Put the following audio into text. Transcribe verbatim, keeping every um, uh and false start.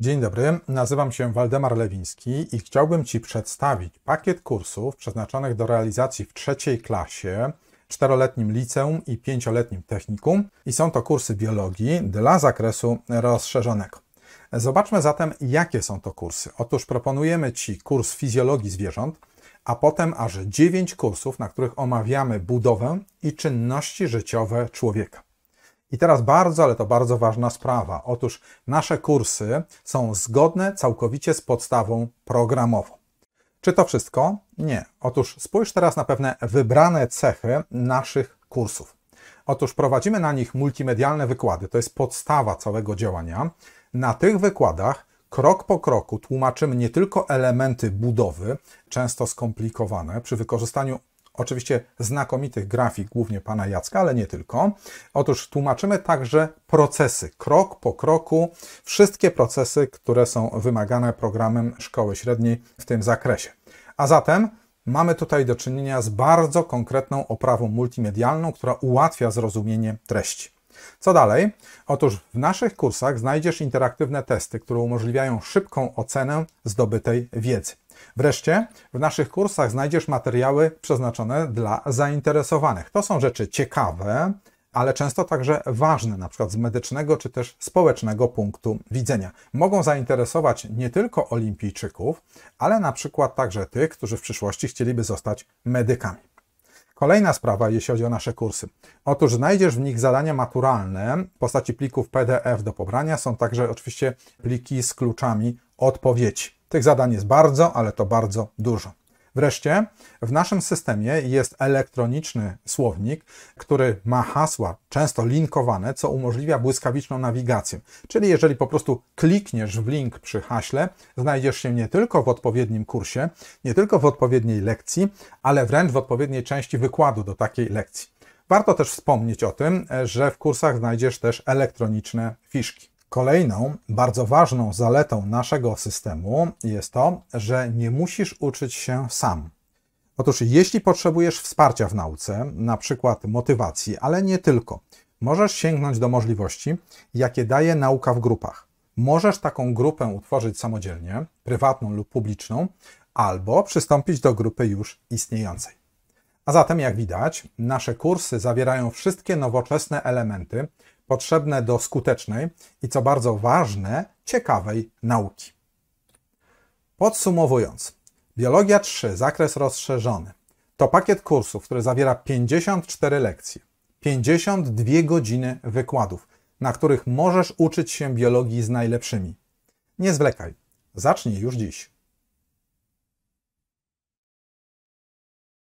Dzień dobry, nazywam się Waldemar Lewiński i chciałbym Ci przedstawić pakiet kursów przeznaczonych do realizacji w trzeciej klasie, czteroletnim liceum i pięcioletnim technikum, i są to kursy biologii dla zakresu rozszerzonego. Zobaczmy zatem, jakie są to kursy. Otóż proponujemy Ci kurs fizjologii zwierząt, a potem aż dziewięć kursów, na których omawiamy budowę i czynności życiowe człowieka. I teraz bardzo, ale to bardzo ważna sprawa. Otóż nasze kursy są zgodne całkowicie z podstawą programową. Czy to wszystko? Nie. Otóż spójrz teraz na pewne wybrane cechy naszych kursów. Otóż prowadzimy na nich multimedialne wykłady. To jest podstawa całego działania. Na tych wykładach krok po kroku tłumaczymy nie tylko elementy budowy, często skomplikowane, przy wykorzystaniu oczywiście znakomitych grafik, głównie pana Jacka, ale nie tylko. Otóż tłumaczymy także procesy, krok po kroku, wszystkie procesy, które są wymagane programem szkoły średniej w tym zakresie. A zatem mamy tutaj do czynienia z bardzo konkretną oprawą multimedialną, która ułatwia zrozumienie treści. Co dalej? Otóż w naszych kursach znajdziesz interaktywne testy, które umożliwiają szybką ocenę zdobytej wiedzy. Wreszcie w naszych kursach znajdziesz materiały przeznaczone dla zainteresowanych. To są rzeczy ciekawe, ale często także ważne, na przykład z medycznego czy też społecznego punktu widzenia. Mogą zainteresować nie tylko olimpijczyków, ale na przykład także tych, którzy w przyszłości chcieliby zostać medykami. Kolejna sprawa, jeśli chodzi o nasze kursy. Otóż znajdziesz w nich zadania maturalne w postaci plików P D F do pobrania. Są także oczywiście pliki z kluczami odpowiedzi. Tych zadań jest bardzo, ale to bardzo dużo. Wreszcie w naszym systemie jest elektroniczny słownik, który ma hasła często linkowane, co umożliwia błyskawiczną nawigację. Czyli jeżeli po prostu klikniesz w link przy haśle, znajdziesz się nie tylko w odpowiednim kursie, nie tylko w odpowiedniej lekcji, ale wręcz w odpowiedniej części wykładu do takiej lekcji. Warto też wspomnieć o tym, że w kursach znajdziesz też elektroniczne fiszki. Kolejną bardzo ważną zaletą naszego systemu jest to, że nie musisz uczyć się sam. Otóż jeśli potrzebujesz wsparcia w nauce, na przykład motywacji, ale nie tylko, możesz sięgnąć do możliwości, jakie daje nauka w grupach. Możesz taką grupę utworzyć samodzielnie, prywatną lub publiczną, albo przystąpić do grupy już istniejącej. A zatem, jak widać, nasze kursy zawierają wszystkie nowoczesne elementy potrzebne do skutecznej i, co bardzo ważne, ciekawej nauki. Podsumowując, Biologia trzy, zakres rozszerzony, to pakiet kursów, który zawiera pięćdziesiąt cztery lekcje, pięćdziesiąt dwie godziny wykładów, na których możesz uczyć się biologii z najlepszymi. Nie zwlekaj, zacznij już dziś.